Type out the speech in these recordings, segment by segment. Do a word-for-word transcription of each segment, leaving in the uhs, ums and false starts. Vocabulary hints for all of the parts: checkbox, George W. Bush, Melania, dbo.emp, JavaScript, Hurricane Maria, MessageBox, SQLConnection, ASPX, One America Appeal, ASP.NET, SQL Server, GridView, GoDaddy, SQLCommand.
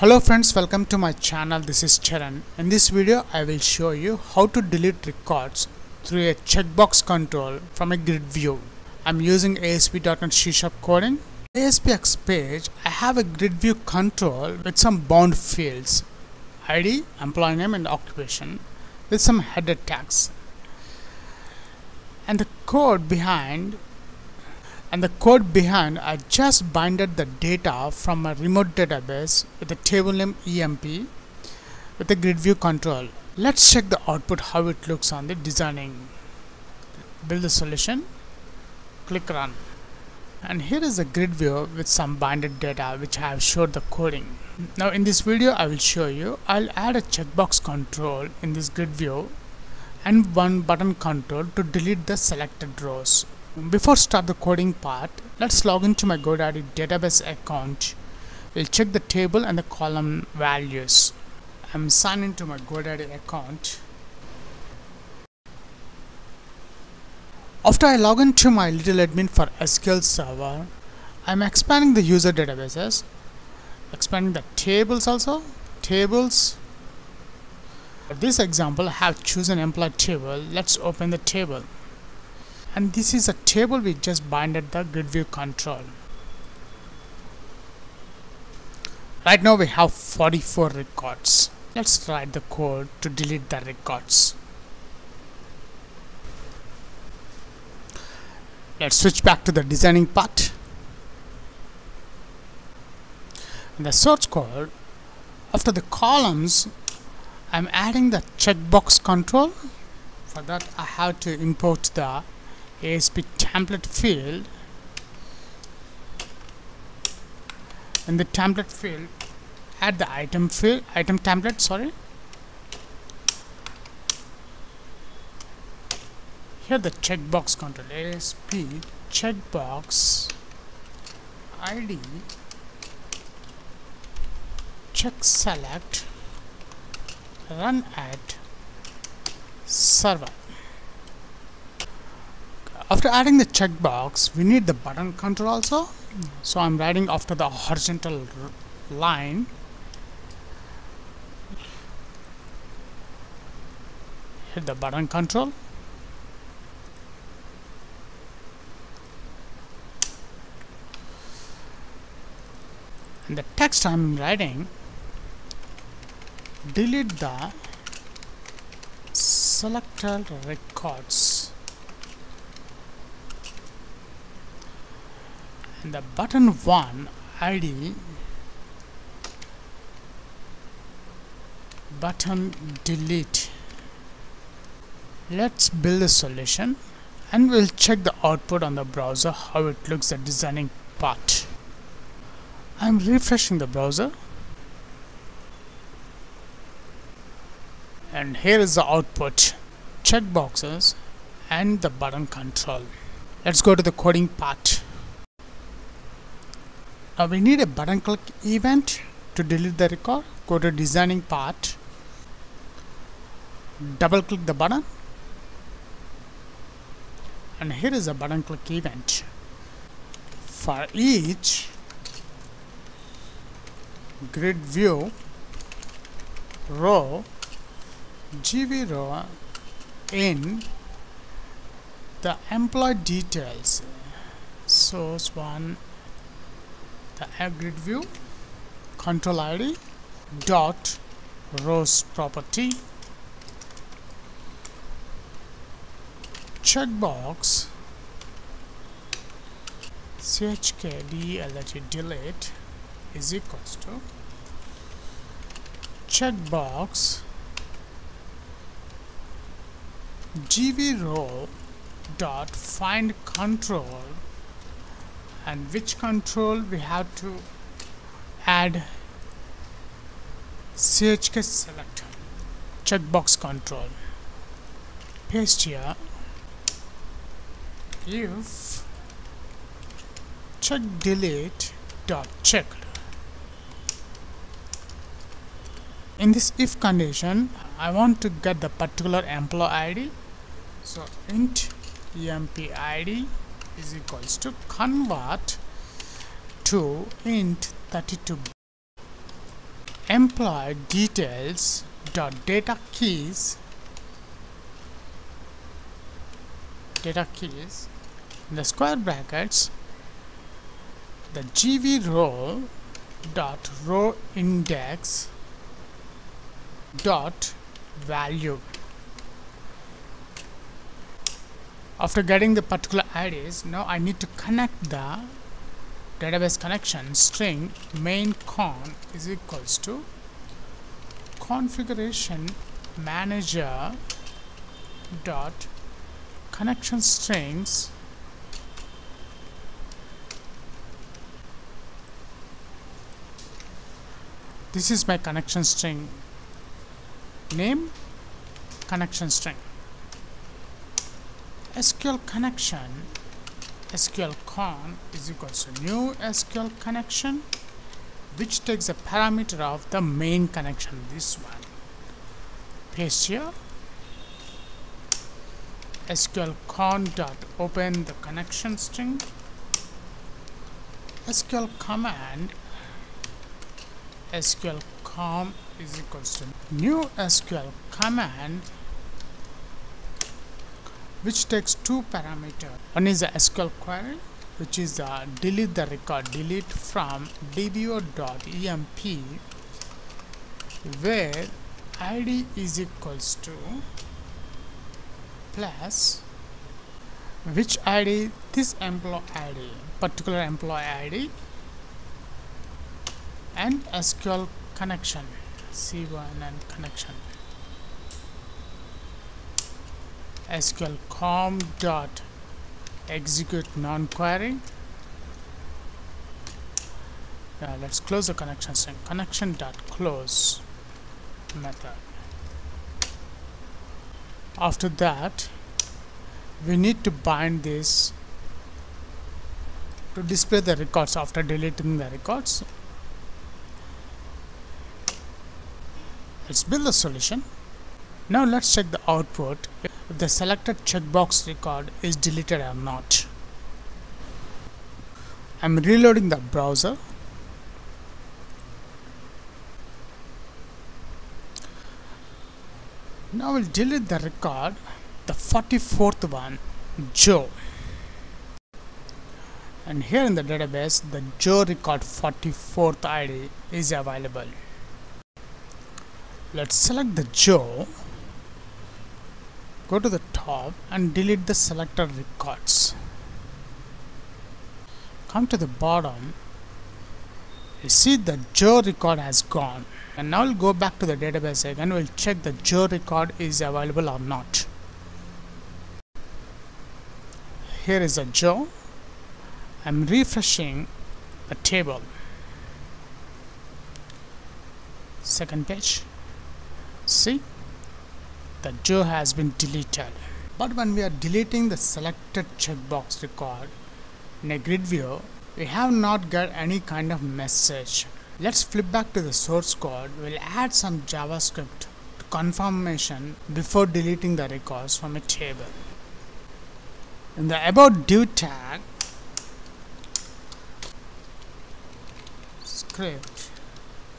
Hello friends, welcome to my channel. This is Charan. In this video I will show you how to delete records through a checkbox control from a grid view. I'm using A S P dot net C sharp coding. A S P X page, I have a grid view control with some bound fields, I D, employee name and occupation, with some header tags. And the code behind And the code behind I just binded the data from a remote database with a table name E M P with a grid view control. Let's check the output how it looks on the designing. Build the solution, click run. And here is a grid view with some binded data which I have showed the coding. Now in this video I will show you, I'll add a checkbox control in this grid view and one button control to delete the selected rows. Before start the coding part, let's log into my GoDaddy database account. We'll check the table and the column values. I'm signed into my GoDaddy account. After I log into my little admin for S Q L Server, I'm expanding the user databases, expanding the tables also. Tables. For this example, I have chosen employee table. Let's open the table. And this is a table we just binded the grid view control. Right now we have forty-four records. Let's write the code to delete the records. Let's switch back to the designing part. In the source code, after the columns, I'm adding the checkbox control. For that I have to import the A S P template field. In the template field, add the item field, item template, sorry. Here the checkbox control, A S P checkbox I D check select run at server. After adding the checkbox, we need the button control also. So I'm writing after the horizontal line. Hit the button control. And the text I'm writing, delete the selected records. And the button one I D button delete. Let's build a solution and we'll check the output on the browser how it looks at designing part. I'm refreshing the browser and here is the output, checkboxes and the button control. Let's go to the coding part. Now we need a button click event to delete the record. Go to designing part, double click the button, and here is a button click event. For each grid view row, G V row in the employee details, source one, the grid view control I D dot rows property checkbox chkdlet delete is equals to checkbox gv row dot find control. And which control we have to add? C H K select checkbox control. Paste here. If check delete dot checked. In this if condition, I want to get the particular employee I D. So int emp I D is equals to convert to int thirty-two. employee details dot data keys data keys in the square brackets the G V row dot row index dot value. After getting the particular I Ds, now I need to connect the database connection string main con is equals to configuration manager dot connection strings . This is my connection string name, connection string S Q L connection SQLCon is equals to new S Q L connection, which takes the parameter of the main connection, this one. Paste here. SQLCon dot open the connection string. S Q L command SQLCom is equals to new S Q L command, which takes two parameters. One is the S Q L query, which is the delete the record, delete from d b o dot e m p, where I D is equals to plus which I D, this employee I D, particular employee I D, and S Q L connection, C one and connection. SQLCom dot execute non-query. Now let's close the connection string. Connection dot close method. After that, we need to bind this to display the records after deleting the records. Let's build a solution. Now let's check the output if the selected checkbox record is deleted or not. I'm reloading the browser. Now we'll delete the record, the forty-fourth one, Joe. And here in the database, the Joe record forty-fourth I D is available. Let's select the Joe. Go to the top and delete the selected records. Come to the bottom. You see the Joe record has gone. And now we'll go back to the database again. We'll check the Joe record is available or not. Here is a Joe. I'm refreshing the table. Second page. See? The Joe has been deleted. But when we are deleting the selected checkbox record in a grid view, we have not got any kind of message. Let's flip back to the source code. We'll add some JavaScript to confirmation before deleting the records from a table. In the about due tag, script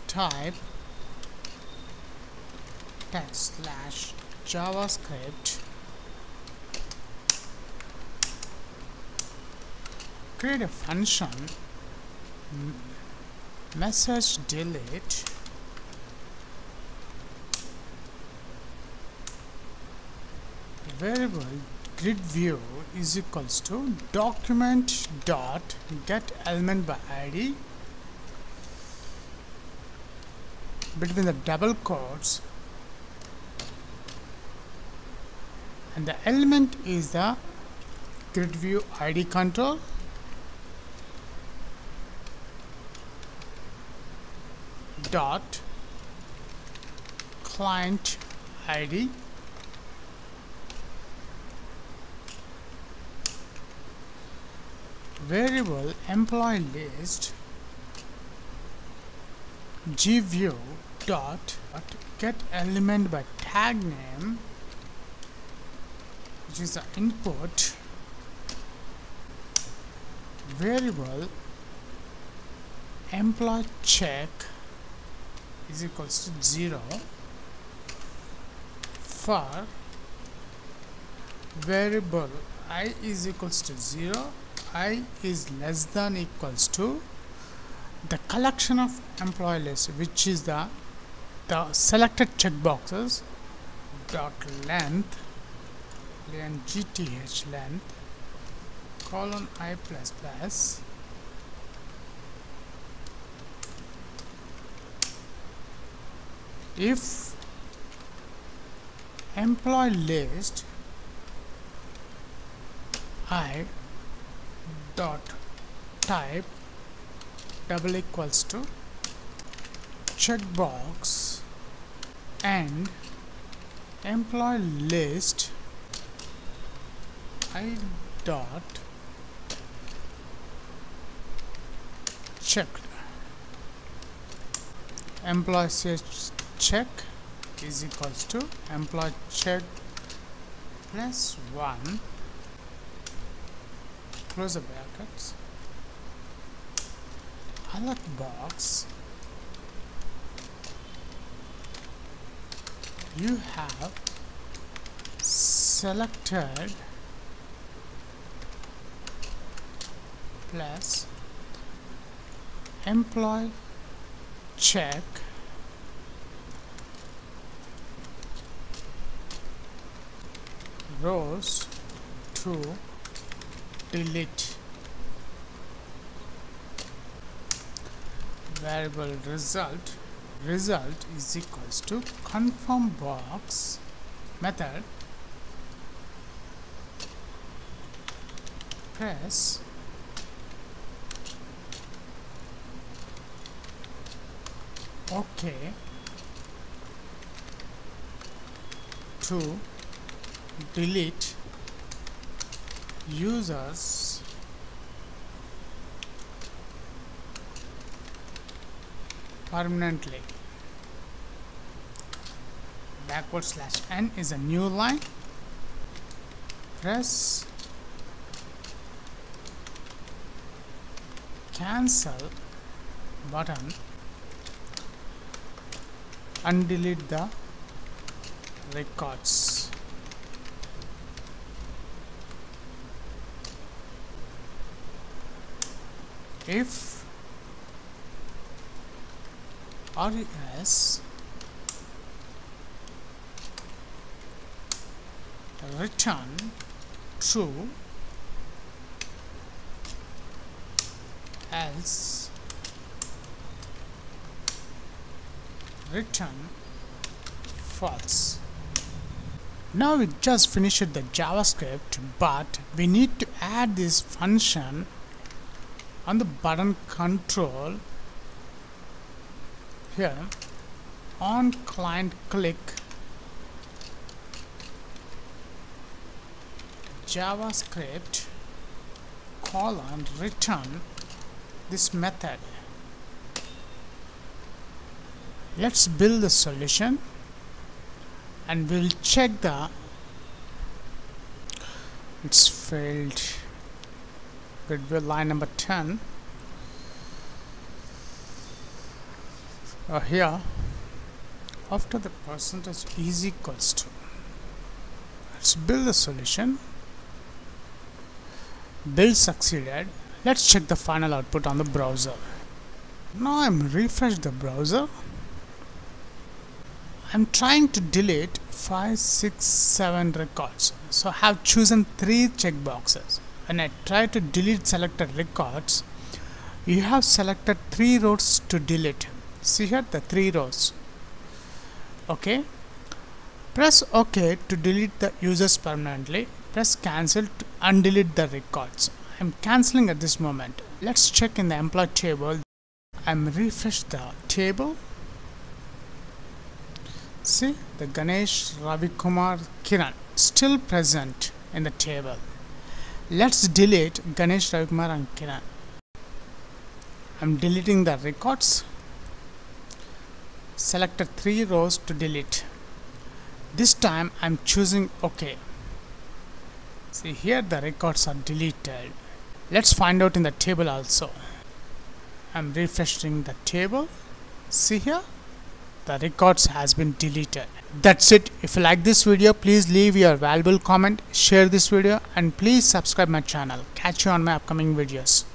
type text slash JavaScript, create a function message delete variable grid view is equals to document dot get element by I D. Between the double quotes, and the element is the GridView I D control. Dot client I D variable employee list gview dot get element by tag name, which is the input variable employee check is equals to zero for variable I is equals to zero, I is less than equals to the collection of employee list, which is the the selected checkboxes dot length length length colon I plus plus if employee list I dot type double equals to checkbox and employee list I dot checked employee ch check is equals to employee check plus one close the brackets alert box. You have selected plus employee check rows to delete variable result. Result is equals to confirm box method press OK to delete users permanently. Backward slash n is a new line. Press cancel button and delete the records. If res return true, else return false. Now we just finished the JavaScript, but we need to add this function on the button control here on client click JavaScript colon return this method. Let's build the solution and we'll check the it's failed GridView line number ten. Uh, here after the percentage is equals to, let's build the solution. Build succeeded. Let's check the final output on the browser. Now I'm refresh the browser. I'm trying to delete five, six, seven records. So I have chosen three checkboxes. When I try to delete selected records, you have selected three rows to delete. See here the three rows. Okay. Press OK to delete the users permanently. Press cancel to undelete the records. I'm cancelling at this moment. Let's check in the employee table. I'm refresh the table. See the Ganesh, Ravi Kumar, Kiran still present in the table. Let's delete Ganesh, Ravi Kumar and Kiran. I'm deleting the records. Selected three rows to delete. This time I'm choosing OK. See here the records are deleted. Let's find out in the table also. I'm refreshing the table. See here the records has been deleted. That's it. If you like this video, please leave your valuable comment, share this video, and please subscribe my channel. Catch you on my upcoming videos.